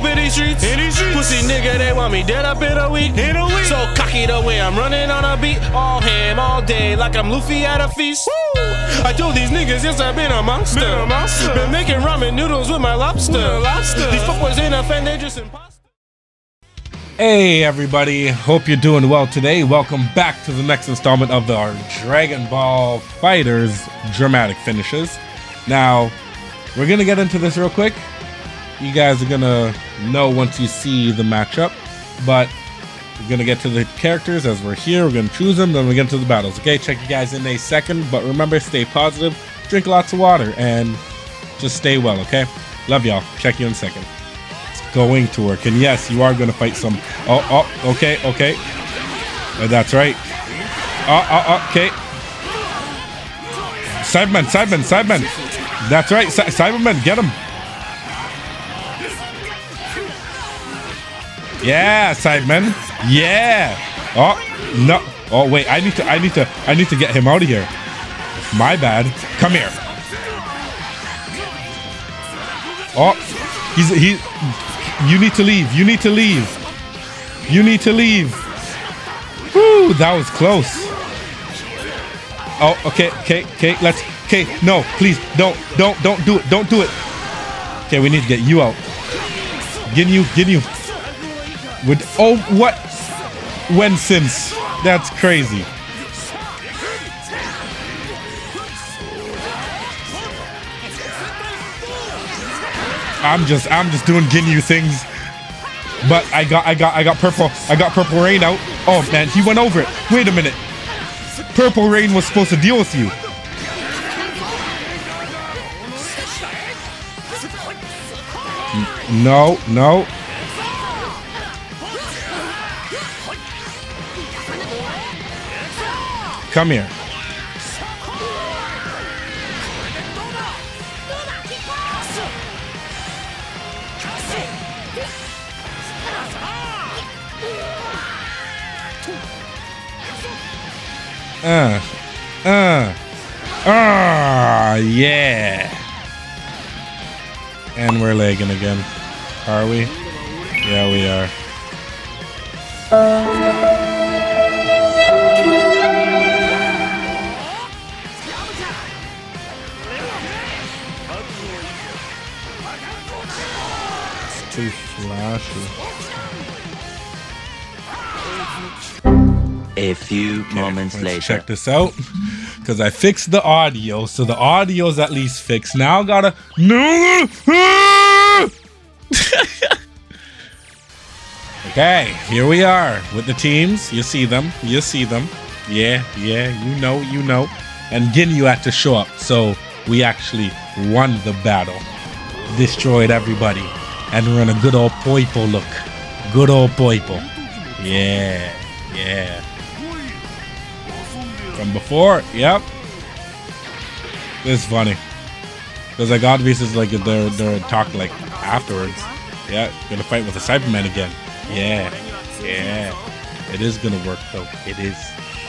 up in these streets. Pussy nigga, they want me dead up in a week. So cocky the way I'm running on a beat. All ham, all day, like I'm Luffy at a feast. Woo! I told these niggas, yes, I've been a monster. Been making ramen noodles with my lobster. These fuckboys ain't offended, they just imposters. Hey everybody, hope you're doing well today. Welcome back to the next installment of our Dragon Ball FighterZ dramatic finishes. Now, we're gonna get into this real quick. You guys are gonna know once you see the matchup, but we're gonna get to the characters as we're here. We're gonna choose them, then we get into the battles. Okay, check you guys in a second, but remember, stay positive, drink lots of water, and just stay well, okay? Love y'all, check you in a second. Going to work, and yes, you are going to fight some. Oh, okay, okay. That's right. Okay. Cyberman, Cyberman, Cyberman. That's right, Cyberman, get him. Yeah, Cyberman. Yeah. Oh no. Oh wait, I need to get him out of here. My bad. Come here. Oh, he. You need to leave. You need to leave. You need to leave. Woo, that was close. Oh, okay, okay, okay. Let's, okay, no, please, don't do it. Don't do it. Okay, we need to get you out. Ginyu. With, oh, what? When, since? That's crazy. I'm just doing Ginyu things, but I got purple. I got Purple Rain out. Oh man, he went over it. Wait a minute. Purple Rain was supposed to deal with you. No, no. Come here. Yeah. And we're lagging again. Are we? Yeah, we are. It's too flashy. A few moments later. Check this out. Because I fixed the audio, so the audio's at least fixed. Now I gotta... Okay, here we are with the teams. You see them. You see them. Yeah, yeah, you know, you know. And Ginyu had to show up, so we actually won the battle. Destroyed everybody. And we're in a good old poipo look. Good old poipo. Yeah, yeah. From before, yep. This is funny because I got pieces like they're talk like afterwards. Yeah, gonna fight with the Cyberman again. Yeah, yeah. It is gonna work though. It is.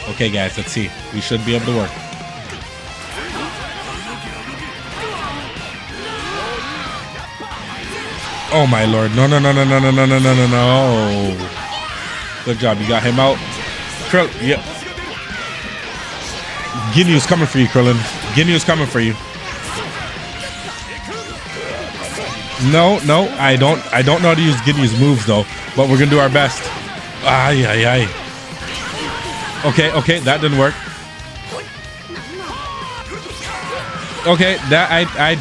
Okay, guys, let's see. We should be able to work. Oh my lord! No! Good job. You got him out. Krill. Yep. Ginyu's coming for you, Krillin. Ginyu's coming for you. No, I don't know how to use Ginyu's moves though, but we're gonna do our best. Ay. Okay, that didn't work. Okay, that I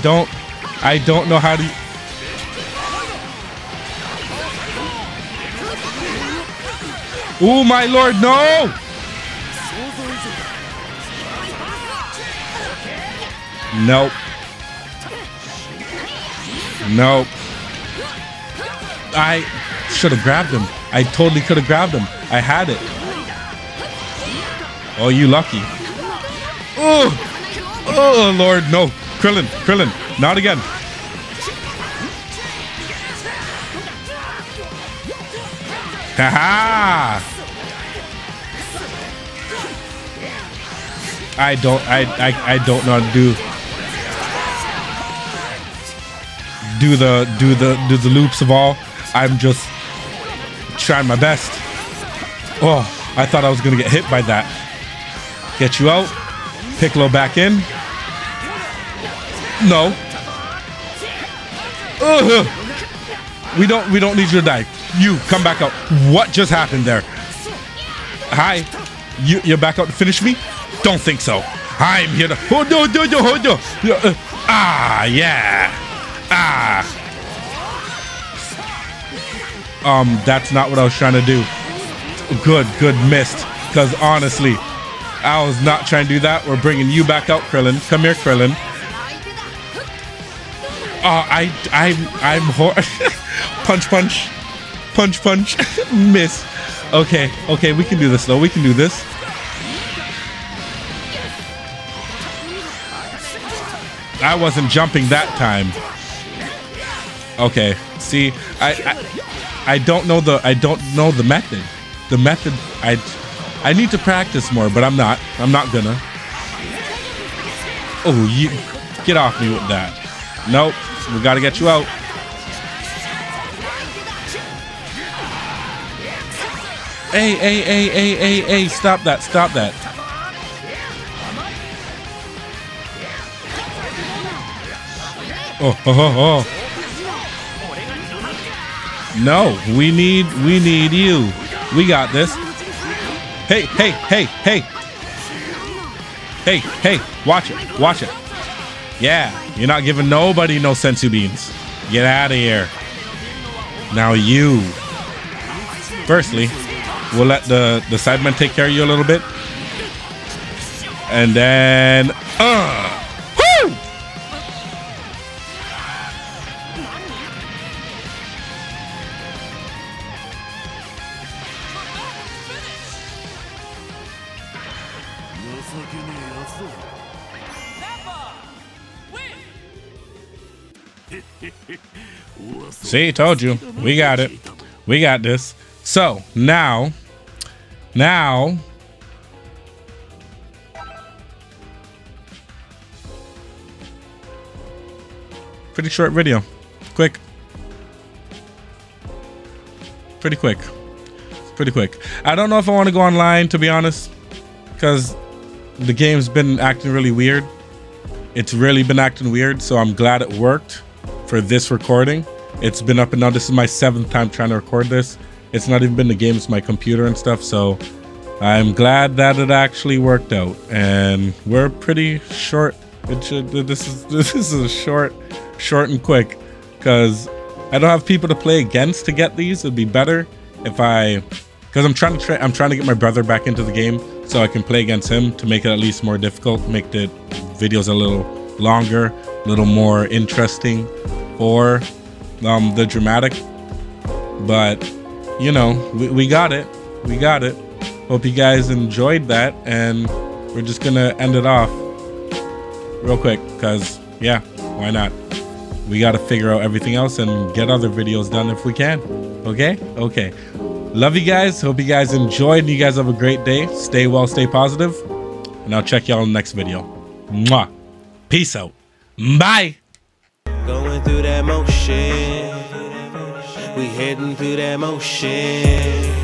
don't know how to. Oh my lord, no! Nope. I should have grabbed him. I totally could have grabbed him. I had it. Oh, you lucky. Oh Lord, no. Krillin, not again. Haha. I don't know how to do the loops of all. I'm just trying my best. Oh, I thought I was gonna get hit by that. Get you out. Piccolo back in. No. Ugh. We don't need you to die. You come back out. What just happened there? Hi. You're back out to finish me? Don't think so. I'm here to... Oh, no, no, no, no. Ah, yeah. Ah. That's not what I was trying to do. Good missed. Because honestly, I was not trying to do that. We're bringing you back out, Krillin. Come here, Krillin. Punch, punch. Punch, punch. Miss. Okay, we can do this, though. We can do this. I wasn't jumping that time. Okay, see, I don't know the method. The method, I need to practice more, but I'm not gonna. Oh, you get off me with that. Nope, we gotta get you out. Hey, stop that. Oh. No, we need you. We got this. Hey, watch it. Yeah, you're not giving nobody no sensu beans. Get out of here. Now you. Firstly, we'll let the sidemen take care of you a little bit. And then, woo! See, told you. We got it. We got this. So now pretty short video. Quick. Pretty quick. I don't know if I want to go online, to be honest, because the game's been acting really weird. It's really been acting weird, so I'm glad it worked for this recording. It's been up and down. This is my 7th time trying to record this. It's not even been the game, it's my computer and stuff. So I'm glad that it actually worked out. And we're pretty short. This is a short and quick, because I don't have people to play against to get these. It'd be better if I'm trying to get my brother back into the game so I can play against him, to make it at least more difficult, make the videos a little longer, a little more interesting, or the dramatic. But you know, we got it. Hope you guys enjoyed that, and we're just gonna end it off real quick, because yeah, why not? We gotta figure out everything else and get other videos done if we can. Okay, love you guys, hope you guys enjoyed, and you guys have a great day. Stay well, stay positive, and I'll check y'all in the next video. Mwah. Peace out. Bye. Going through that motion, we heading through that motion.